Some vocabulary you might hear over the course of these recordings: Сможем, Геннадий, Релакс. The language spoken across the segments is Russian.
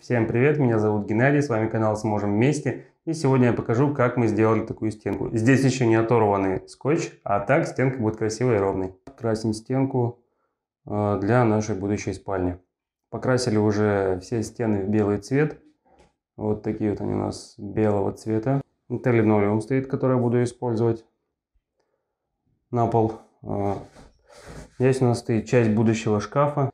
Всем привет, меня зовут Геннадий, с вами канал «Сможем вместе». И сегодня я покажу, как мы сделали такую стенку. Здесь еще не оторванный скотч, а так стенка будет красивой и ровной. Красим стенку для нашей будущей спальни. Покрасили уже все стены в белый цвет. Вот такие вот они у нас белого цвета. Это линолеум стоит, который я буду использовать на пол. Здесь у нас стоит часть будущего шкафа.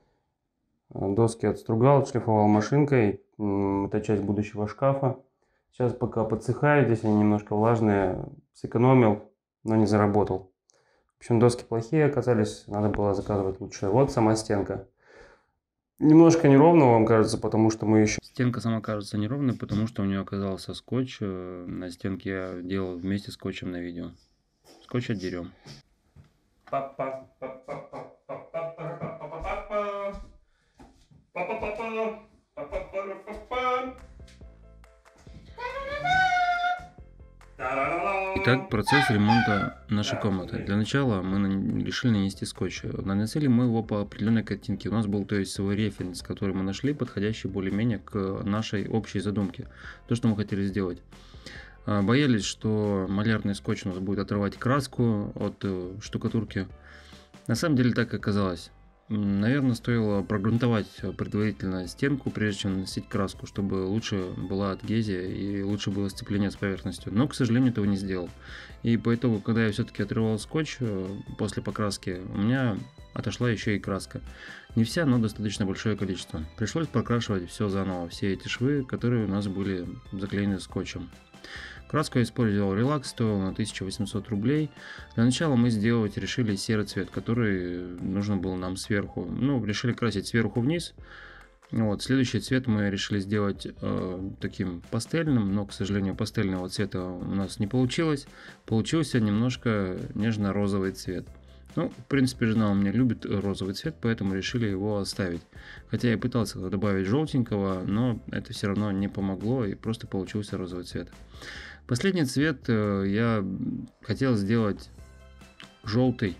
Доски отстругал, отшлифовал машинкой. Это часть будущего шкафа. Сейчас пока подсыхают, здесь они немножко влажные. Сэкономил, но не заработал. В общем, доски плохие оказались, надо было заказывать лучше. Вот сама стенка. Немножко неровно вам кажется, потому что мы еще... Стенка сама кажется неровной, потому что у нее оказался скотч. На стенке я делал вместе с скотчем на видео. Скотч отдерем. Итак, процесс ремонта нашей комнаты. Для начала мы решили нанести скотч. Нанесли мы его по определенной картинке. У нас был, то есть, свой референс, который мы нашли, подходящий более-менее к нашей общей задумке. То, что мы хотели сделать. Боялись, что малярный скотч у нас будет отрывать краску от штукатурки. На самом деле так и оказалось. Наверное, стоило прогрунтовать предварительно стенку, прежде чем наносить краску, чтобы лучше была адгезия и лучше было сцепление с поверхностью. Но, к сожалению, этого не сделал. И по итогу, когда я все-таки отрывал скотч после покраски, у меня отошла еще и краска. Не вся, но достаточно большое количество. Пришлось прокрашивать все заново, все эти швы, которые у нас были заклеены скотчем. Краску я использовал Релакс, стоил на 1800 рублей. Для начала мы решили серый цвет, который нужен был нам сверху. Ну, решили красить сверху вниз. Вот, следующий цвет мы решили сделать таким пастельным, но, к сожалению, пастельного цвета у нас не получилось. Получился немножко нежно-розовый цвет. Ну, в принципе, жена у меня любит розовый цвет, поэтому решили его оставить. Хотя я пытался добавить желтенького, но это все равно не помогло и просто получился розовый цвет. Последний цвет я хотел сделать желтый.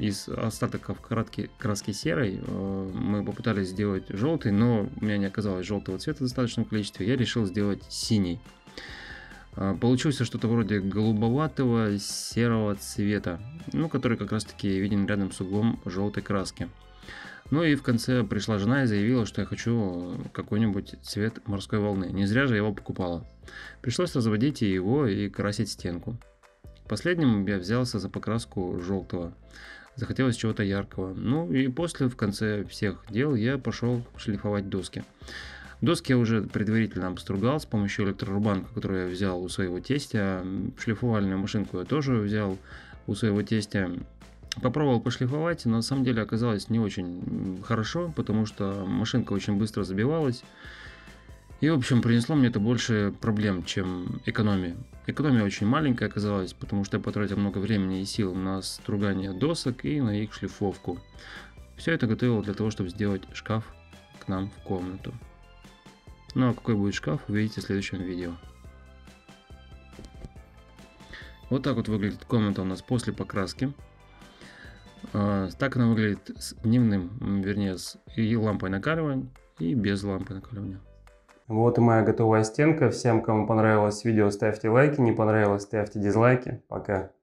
Из остатков краски серой мы попытались сделать желтый, но у меня не оказалось желтого цвета в достаточном количестве. Я решил сделать синий. Получился что-то вроде голубоватого серого цвета, ну, который как раз таки виден рядом с углом желтой краски. Ну и в конце пришла жена и заявила, что я хочу какой-нибудь цвет морской волны. Не зря же я его покупала. Пришлось разводить его и красить стенку. Последним я взялся за покраску желтого. Захотелось чего-то яркого. Ну и после, в конце всех дел, я пошел шлифовать доски. Доски я уже предварительно обстругал с помощью электрорубанка, который я взял у своего тестя. Шлифовальную машинку я тоже взял у своего тестя. Попробовал пошлифовать, но на самом деле оказалось не очень хорошо, потому что машинка очень быстро забивалась. И, в общем, принесло мне это больше проблем, чем экономии. Экономия очень маленькая оказалась, потому что я потратил много времени и сил на стругание досок и на их шлифовку. Все это готовил для того, чтобы сделать шкаф к нам в комнату. Ну а какой будет шкаф, увидите в следующем видео. Вот так вот выглядит комната у нас после покраски. Так она выглядит с дневным, вернее, с и лампой накаливания, и без лампы накаливания. Вот и моя готовая стенка. Всем, кому понравилось видео, ставьте лайки. Не понравилось, ставьте дизлайки. Пока.